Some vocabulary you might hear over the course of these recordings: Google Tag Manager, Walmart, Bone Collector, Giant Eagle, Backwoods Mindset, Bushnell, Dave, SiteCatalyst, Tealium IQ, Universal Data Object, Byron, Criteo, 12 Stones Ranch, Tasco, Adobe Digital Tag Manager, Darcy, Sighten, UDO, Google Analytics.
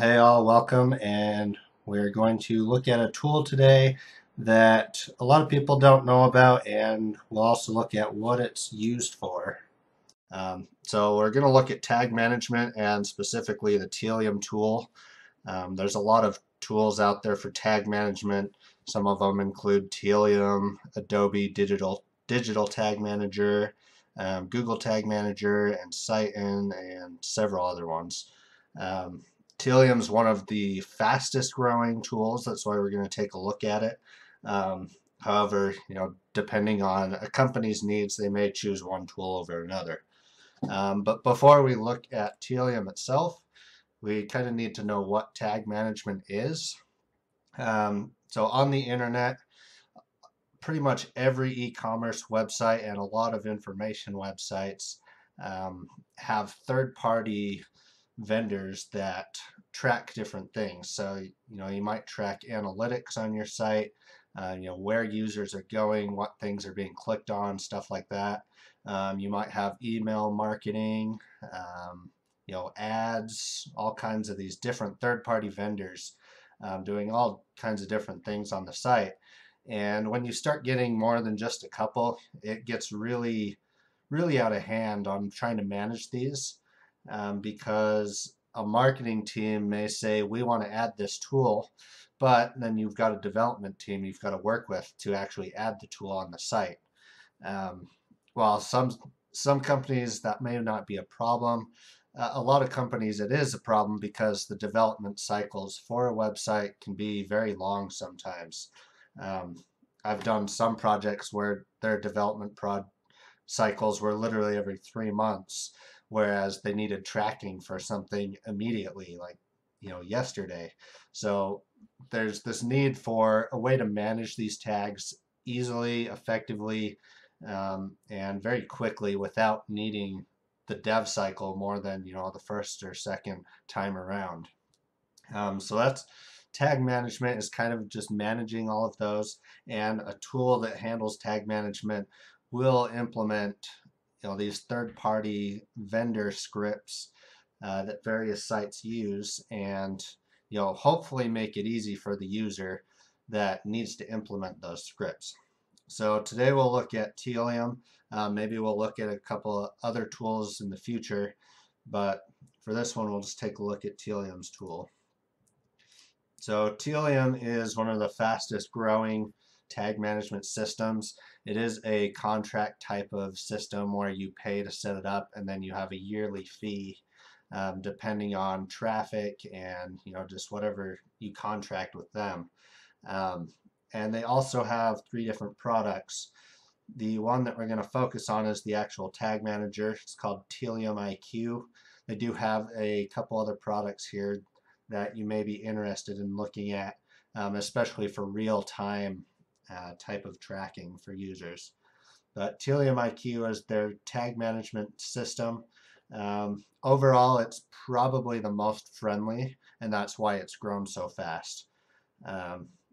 Hey all, welcome, and we're going to look at a tool today that a lot of people don't know about, and we'll also look at what it's used for. So we're going to look at tag management and specifically the Tealium tool. There's a lot of tools out there for tag management. Some of them include Tealium, Adobe Digital Tag Manager, Google Tag Manager, and Sighten, and several other ones. Tealium is one of the fastest growing tools. That's why we're going to take a look at it. However, depending on a company's needs, they may choose one tool over another. But before we look at Tealium itself, we kind of need to know what tag management is. So on the internet, pretty much every e-commerce website and a lot of information websites have third-party vendors that track different things. So you might track analytics on your site, where users are going, what things are being clicked on, stuff like that. You might have email marketing, ads, all kinds of these different third-party vendors doing all kinds of different things on the site. And when you start getting more than just a couple, it gets really, really out of hand on trying to manage these. Because a marketing team may say, we want to add this tool, but then you've got a development team you've got to work with to actually add the tool on the site. While some companies that may not be a problem, a lot of companies it is a problem because the development cycles for a website can be very long sometimes. I've done some projects where their development cycles were literally every 3 months, whereas they needed tracking for something immediately, like yesterday. So there's this need for a way to manage these tags easily, effectively, and very quickly without needing the dev cycle more than the first or second time around. So that's tag management, is kind of just managing all of those, and a tool that handles tag management will implement these third-party vendor scripts that various sites use, and hopefully make it easy for the user that needs to implement those scripts. So today we'll look at Tealium. Maybe we'll look at a couple of other tools in the future, but for this one we'll just take a look at Tealium's tool. So Tealium is one of the fastest growing tag management systems. It is a contract type of system where you pay to set it up, and then you have a yearly fee depending on traffic and just whatever you contract with them. And they also have 3 different products. The one that we're going to focus on is the actual tag manager. It's called Tealium IQ. They do have a couple other products here that you may be interested in looking at, especially for real-time type of tracking for users. But Tealium IQ is their tag management system. Overall, it's probably the most friendly, and that's why it's grown so fast.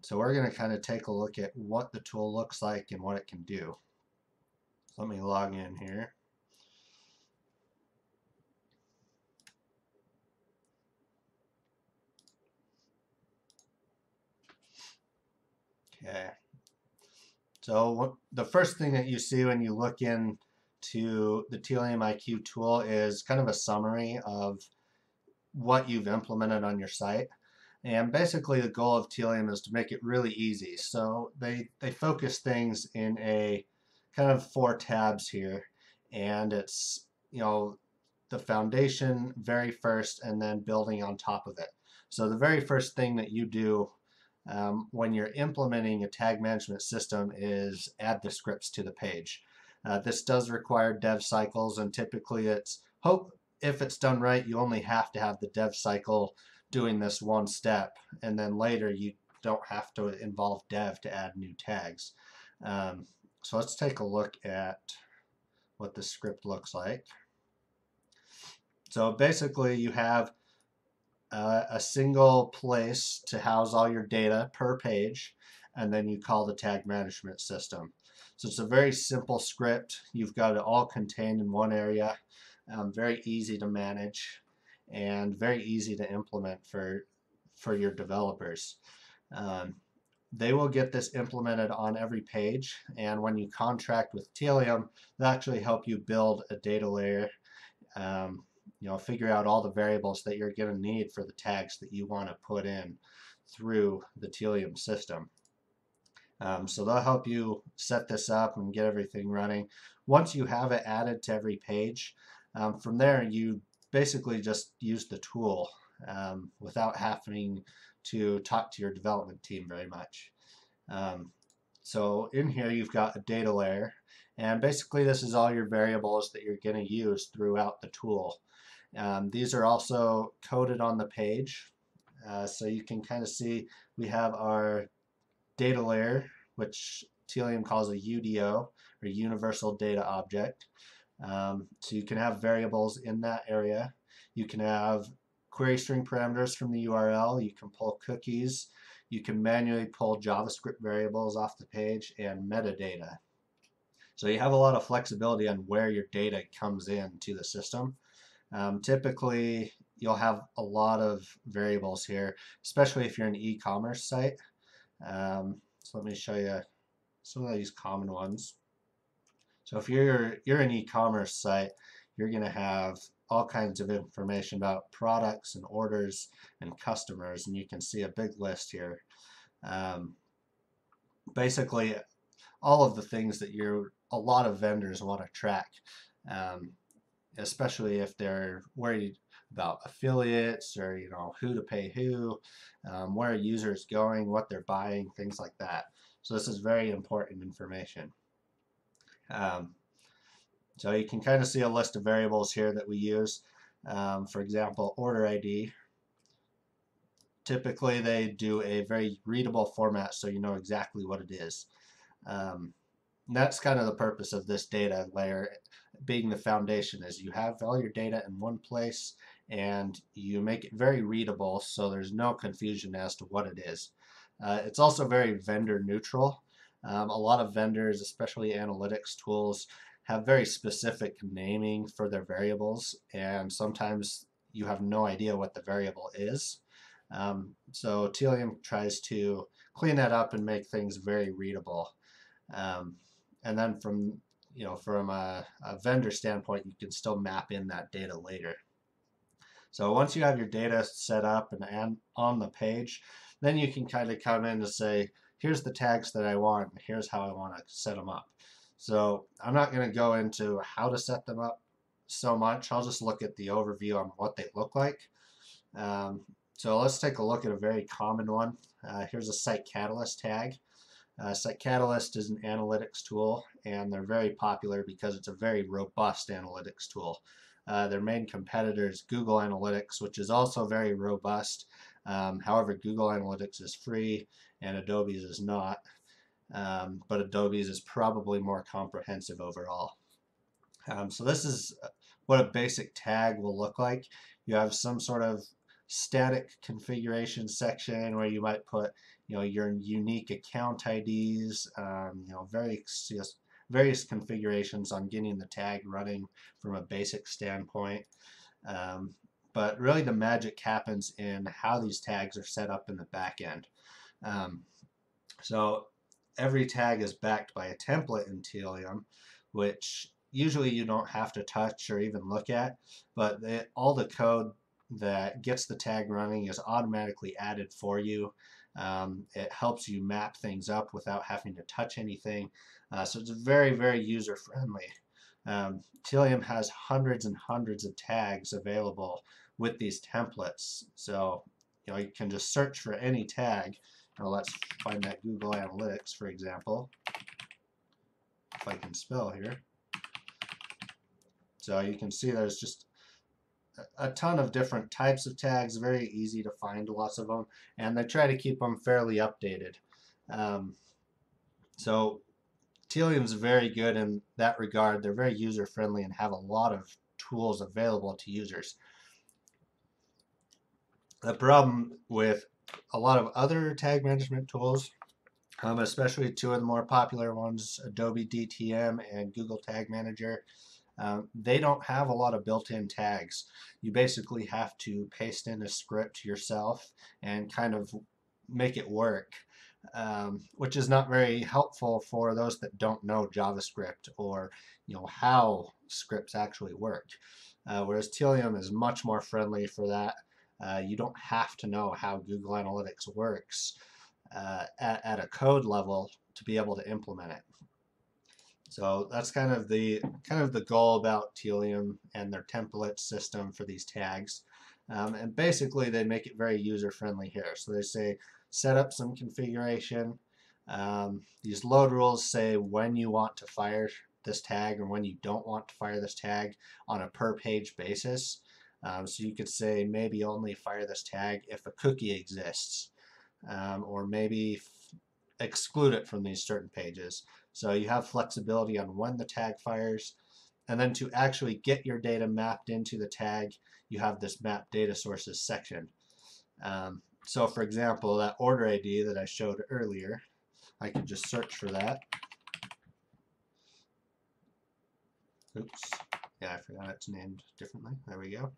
So we're going to kind of take a look at what the tool looks like and what it can do. Let me log in here. Okay. So the first thing that you see when you look into the Tealium IQ tool is kind of a summary of what you've implemented on your site. And basically the goal of Tealium is to make it really easy. So they focus things in a kind of 4 tabs here. And it's, the foundation very first and then building on top of it. So the very first thing that you do when you're implementing a tag management system is add the scripts to the page. This does require dev cycles, and typically if it's done right, you only have to have the dev cycle doing this one step, and then later you don't have to involve dev to add new tags. So let's take a look at what the script looks like. So basically you have a single place to house all your data per page, and then you call the tag management system. So it's a very simple script. You've got it all contained in one area, very easy to manage, and very easy to implement for your developers. They will get this implemented on every page, and when you contract with Tealium, they'll actually help you build a data layer, you know, figure out all the variables that you're going to need for the tags that you want to put in through the Tealium system. So they'll help you set this up and get everything running. Once you have it added to every page, from there you basically just use the tool without having to talk to your development team very much. So in here you've got a data layer, and basically this is all your variables that you're going to use throughout the tool. These are also coded on the page, so you can kind of see we have our data layer, which Tealium calls a UDO, or Universal Data Object. So you can have variables in that area. You can have query string parameters from the URL, you can pull cookies, you can manually pull JavaScript variables off the page, and metadata. So you have a lot of flexibility on where your data comes in to the system. Typically you'll have a lot of variables here, especially if you're an e-commerce site. So let me show you some of these common ones. So if you're an e-commerce site, you're going to have all kinds of information about products and orders and customers, and you can see a big list here. Basically all of the things that a lot of vendors want to track, especially if they're worried about affiliates, or you know, who to pay who, where a user is going, what they're buying, things like that. So this is very important information. So you can kind of see a list of variables here that we use. For example, order ID. Typically they do a very readable format so you know exactly what it is. That's kind of the purpose of this data layer being the foundation, is you have all your data in one place and you make it very readable so there's no confusion as to what it is. It's also very vendor neutral. A lot of vendors, especially analytics tools, have very specific naming for their variables, and sometimes you have no idea what the variable is. So Tealium tries to clean that up and make things very readable. And then from a vendor standpoint, you can still map in that data later. So once you have your data set up and on the page, then you can kind of come in and say, here's the tags that I want, and here's how I want to set them up. So I'm not going to go into how to set them up so much. I'll just look at the overview on what they look like. So let's take a look at a very common one. Here's a SiteCatalyst tag. SiteCatalyst is an analytics tool, and they're very popular because it's a very robust analytics tool. Their main competitor is Google Analytics, which is also very robust. However, Google Analytics is free and Adobe's is not. But Adobe's is probably more comprehensive overall. So this is what a basic tag will look like. You have some sort of static configuration section where you might put, you know, your unique account IDs, you know, various configurations on getting the tag running from a basic standpoint. But really the magic happens in how these tags are set up in the back end. So every tag is backed by a template in Tealium, which usually you don't have to touch or even look at, but all the code that gets the tag running is automatically added for you. It helps you map things up without having to touch anything. So it's very, very user friendly. Tealium has hundreds and hundreds of tags available with these templates. So you know, you can just search for any tag. Now let's find that Google Analytics, for example, if I can spell here. So you can see there's just a ton of different types of tags, very easy to find lots of them, and they try to keep them fairly updated. So Tealium's very good in that regard. They're very user-friendly and have a lot of tools available to users. The problem with a lot of other tag management tools, especially two of the more popular ones, Adobe DTM and Google Tag Manager, They don't have a lot of built-in tags. You basically have to paste in a script yourself and kind of make it work, which is not very helpful for those that don't know JavaScript or how scripts actually work. Whereas Tealium is much more friendly for that. You don't have to know how Google Analytics works at a code level to be able to implement it. So that's kind of the goal about Tealium and their template system for these tags. And basically they make it very user-friendly here. So they say set up some configuration. These load rules say when you want to fire this tag and when you don't want to fire this tag on a per-page basis. So you could say maybe only fire this tag if a cookie exists, or maybe exclude it from these certain pages. So you have flexibility on when the tag fires. And then to actually get your data mapped into the tag, you have this map data sources section. So for example, that order ID that I showed earlier, I could just search for that. Oops, yeah, I forgot it's named differently. There we go.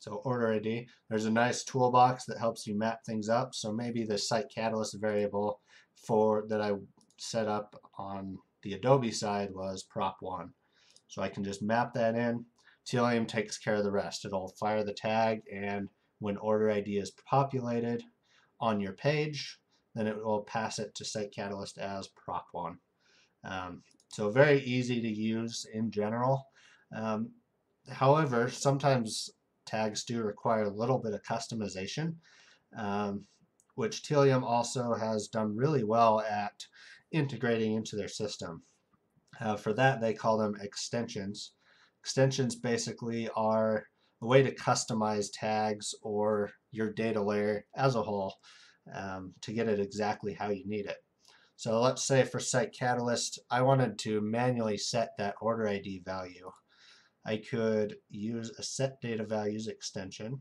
So order ID, there's a nice toolbox that helps you map things up. So maybe the SiteCatalyst variable that I set up on the Adobe side was prop1. So I can just map that in. Tealium takes care of the rest. It'll fire the tag, and when order ID is populated on your page, then it will pass it to SiteCatalyst as prop1. So very easy to use in general. However, sometimes tags do require a little bit of customization, which Tealium also has done really well at integrating into their system. For that, they call them extensions. Extensions basically are a way to customize tags or your data layer as a whole to get it exactly how you need it. So let's say for SiteCatalyst, I wanted to manually set that order ID value. I could use a set data values extension.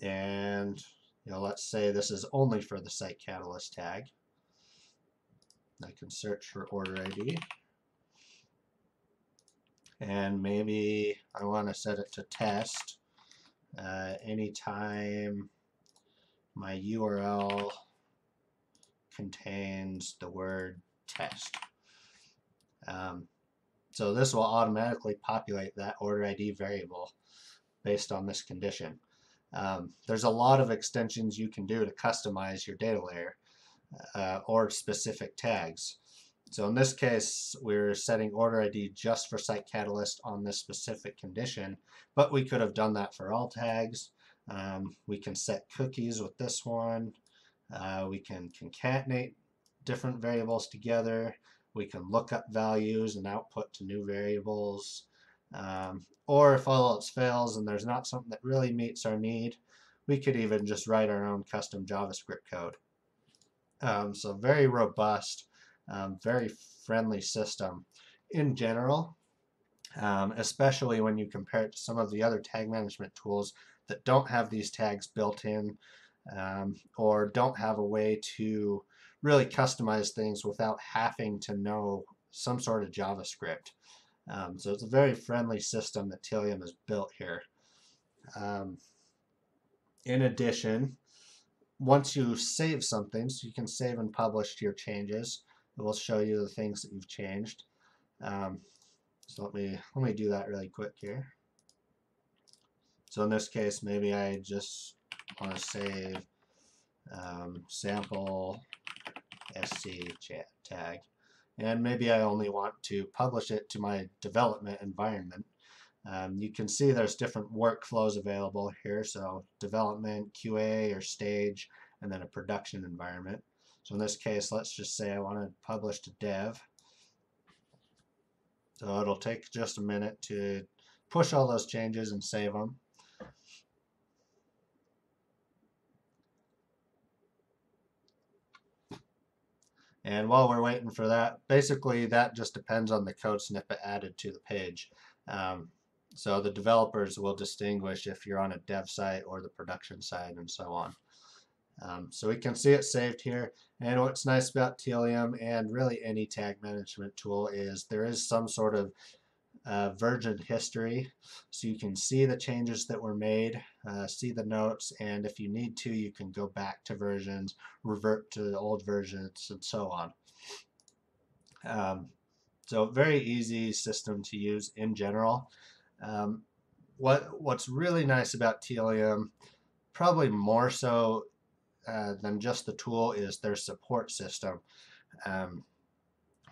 And let's say this is only for the SiteCatalyst tag. I can search for order ID. And maybe I want to set it to test anytime my URL contains the word test. So this will automatically populate that order ID variable based on this condition. There's a lot of extensions you can do to customize your data layer or specific tags. So in this case, we're setting order ID just for SiteCatalyst on this specific condition, but we could have done that for all tags. We can set cookies with this one. We can concatenate different variables together. We can look up values and output to new variables. Or if all else fails and there's not something that really meets our need, we could even just write our own custom JavaScript code. So very robust, very friendly system in general, especially when you compare it to some of the other tag management tools that don't have these tags built in or don't have a way to really customize things without having to know some sort of JavaScript. So it's a very friendly system that Tealium has built here. In addition, once you save something, so you can save and publish your changes, it will show you the things that you've changed. So let me do that really quick here. So in this case, maybe I just want to save sample SC tag. And maybe I only want to publish it to my development environment. You can see there's different workflows available here, so development, QA, or stage, and then a production environment. So in this case, let's just say I want to publish to dev. So it'll take just a minute to push all those changes and save them. And while we're waiting for that, basically that just depends on the code snippet added to the page. So the developers will distinguish if you're on a dev site or the production side and so on. So we can see it saved here. And what's nice about Tealium and really any tag management tool is there is some sort of version history, so you can see the changes that were made, see the notes, and if you need to, you can go back to versions, revert to the old versions, and so on. So very easy system to use in general. What's really nice about Tealium, probably more so than just the tool, is their support system.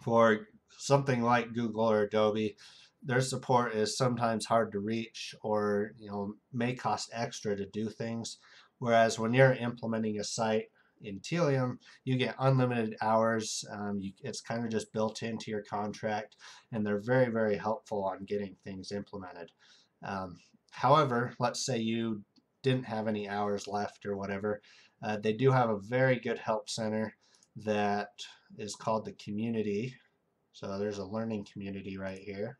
For something like Google or Adobe, their support is sometimes hard to reach, or may cost extra to do things. Whereas when you're implementing a site in Tealium, you get unlimited hours. It's kind of just built into your contract, and they're very, very helpful on getting things implemented. However, let's say you didn't have any hours left or whatever, they do have a very good help center that is called the community. So there's a learning community right here.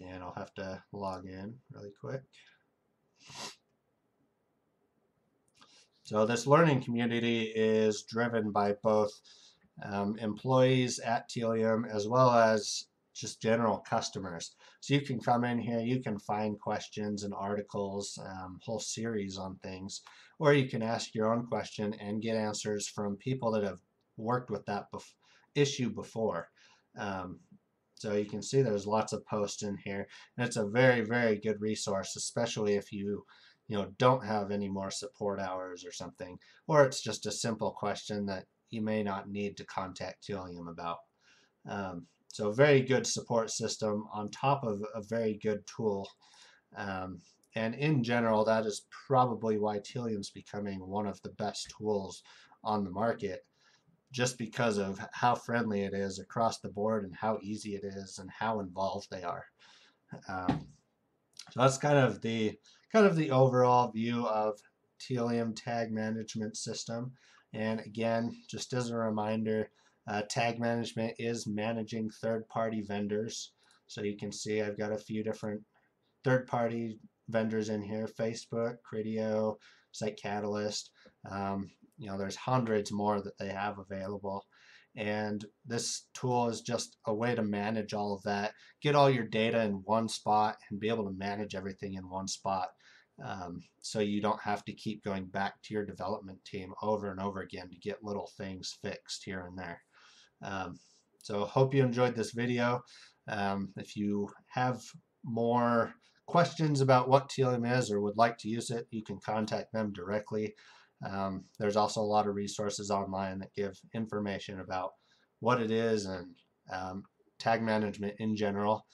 And I'll have to log in really quick. So this learning community is driven by both employees at Tealium as well as just general customers. So you can come in here, you can find questions and articles, whole series on things, or you can ask your own question and get answers from people that have worked with that issue before. So you can see there's lots of posts in here, and it's a very, very good resource, especially if you don't have any more support hours or something, or it's just a simple question that you may not need to contact Tealium about. So very good support system on top of a very good tool. And in general, that is probably why Tealium's becoming one of the best tools on the market, just because of how friendly it is across the board and how easy it is and how involved they are. So that's kind of the overall view of Tealium Tag Management System. And again, just as a reminder, tag management is managing third-party vendors. So you can see I've got a few different third-party vendors in here: Facebook, Criteo, SiteCatalyst. There's hundreds more that they have available, and this tool is just a way to manage all of that, get all your data in one spot and be able to manage everything in one spot, so you don't have to keep going back to your development team over and over again to get little things fixed here and there. So hope you enjoyed this video. If you have more questions about what Tealium is or would like to use it, you can contact them directly. There's also a lot of resources online that give information about what it is and tag management in general.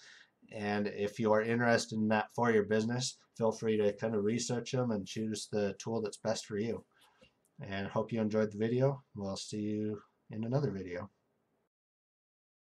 And if you are interested in that for your business, feel free to kind of research them and choose the tool that's best for you. And hope you enjoyed the video. We'll see you in another video.